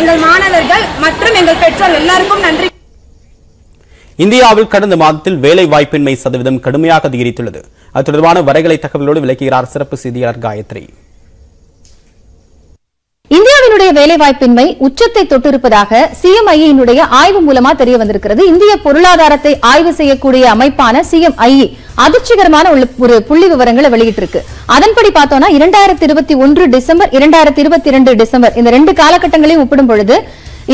எங்கள் மாணவர்கள் மற்றும் எங்கள் பெற்றோர் எல்லாருக்கும் நன்றி. இந்தியாவில் கடந்த மாதத்தில் வேலை வாய்ப்பின்மை சதவீதம் கடுமையாக அதிகரித்துள்ளது. அது தொடர்பான வரைகலை தகவலோடு விளக்குகிறார் சிறப்பு செய்தியாளர் காயத்ரி. இந்தியாவினுடைய வேலைவாய்ப்பின்மை உச்சத்தை தொட்டிருப்பதாக CMIE ஆய்வு மூலமா தெரிய வந்திருக்கிறது. இந்திய பொருளாதாரத்தை ஆய்வு செய்யக்கூடிய அமைப்பான CMIE அதிர்ச்சிகரமான ஒரு புள்ளி விவரங்களை வெளியிட்டிருக்கு. அதன்படி பார்த்தோம்னா 2021 டிசம்பர் 2022 டிசம்பர் இந்த ரெண்டு காலகட்டங்களையும் ஒப்பிடும் பொழுது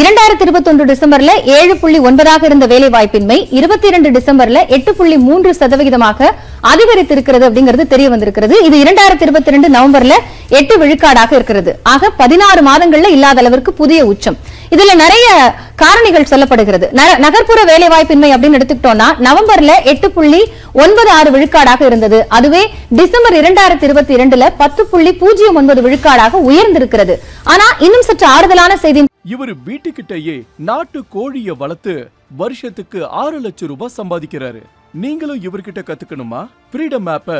2021 டிசம்பர்ல 7.9% இருந்த வேலை வாய்ப்பின்மை 22 டிசம்பர்ல 8.3% அதிகரித்திருக்கிறது அப்படிங்கிறது தெரிய வந்திருக்கிறது. இது 2022 நவம்பர்ல 8 விழுக்காடாக இருக்கிறது. ஆக 16 மாதங்கள்ல இல்லாத அளவிற்கு புதிய உச்சம். இதுல நிறைய காரணிகள் சொல்லப்படுகிறது. நகர்ப்புற வேலை வாய்ப்பின்மை அப்படின்னு எடுத்துக்கிட்டோம்னா நவம்பர்ல 8.96 விழுக்காடாக இருந்தது. அதுவே டிசம்பர் 2022ல 10.09 விழுக்காடாக உயர்ந்திருக்கிறது. ஆனா இன்னும் சற்று ஆறுதலான செய்தி, இவர் வீட்டுக்கிட்டேயே நாட்டு கோழியை வளர்த்து வருஷத்துக்கு 6 லட்சம் ரூபாய் சம்பாதிக்கிறாரு. நீங்களும் இவர்கிட்ட கத்துக்கணுமா? ஃப்ரீடம் ஆப்பை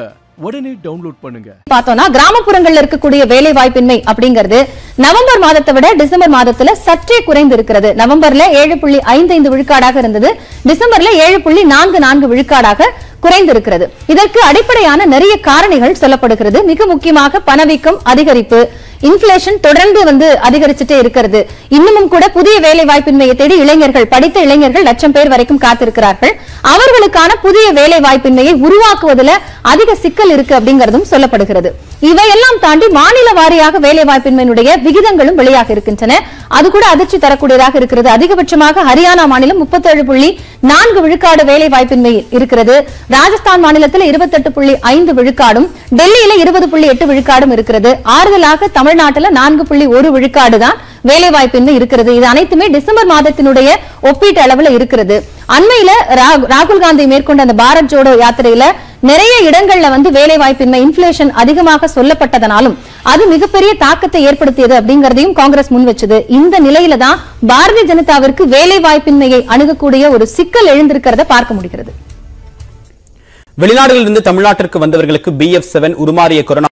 உடனே டவுன்லோட் பண்ணுங்க. பார்த்தோம்னா கிராமப்புறங்கள்ல இருக்கக்கூடிய வேலை வாய்ப்பின்மை அப்படிங்கிறது நவம்பர் மாதத்தை விட டிசம்பர் மாதத்துல சற்றே குறைந்து இருக்கிறது. நவம்பர்ல 7.55 விழுக்காடாக இருந்தது. டிசம்பர்ல 7.44 விழுக்காடாக குறைந்திருக்கிறது. இதற்கு அடிப்படையான நிறைய காரணிகள் சொல்லப்படுகிறது. மிக முக்கியமாக பணவீக்கம் அதிகரிப்பு, இன்ஃபிளேஷன் தொடர்ந்து அதிகரிச்சுட்டே இருக்கிறது. இன்னமும் கூட புதிய வேலை வாய்ப்பின்மையை தேடி இளைஞர்கள், படித்த இளைஞர்கள் லட்சம் பேர் வரைக்கும் காத்திருக்கிறார்கள். அவர்களுக்கான புதிய வேலை வாய்ப்பின்மையை உருவாக்குவதில் அதிக சிக்கல் இருக்கு அப்படிங்கறதும் சொல்லப்படுகிறது. இவையெல்லாம் தாண்டி மாநில வாரியாக வேலை வாய்ப்பின்மையினுடைய விகிதங்களும் வெளியாக இருக்கின்றன. அது கூட அதிர்ச்சி தரக்கூடியதாக இருக்கிறது. அதிகபட்சமாக ஹரியானா மாநிலம் 37.4 விழுக்காடு வேலை வாய்ப்பின்மை இருக்கிறது. ராஜஸ்தான் மாநிலத்தில் 28.5 விழுக்காடும், டெல்லியில 20.8 விழுக்காடும் இருக்கிறது. ஆறுதலாக தமிழ்நாட்டில் 4.1 விழுக்காடு தான் வேலை வாய்ப்பின்மை இருக்கிறது. இது அனைத்துமே டிசம்பர் மாதத்தினுடைய ஒப்பீட்டு அளவுல இருக்கிறது. அண்மையில ராகுல் காந்தி மேற்கொண்ட அந்த பாரத் ஜோடோ யாத்திரையில நிறைய இடங்கள்ல வேலை வாய்ப்பின்மை இன்ஃபிளேஷன் அதிகமாக சொல்லப்பட்டதனாலும் அது மிகப்பெரிய தாக்கத்தை ஏற்படுத்தியது அப்படிங்கறதையும் காங்கிரஸ் முன் வச்சது. இந்த நிலையில தான் பாரதிய ஜனதாவிற்கு வேலை வாய்ப்பின்மையை அணுகக்கூடிய ஒரு சிக்கல் எழுந்திருக்கிறத பார்க்க முடிகிறது. வெளிநாடுகளிலிருந்து தமிழ்நாட்டிற்கு வந்தவர்களுக்கு BF7 உருமாறிய கொரோனா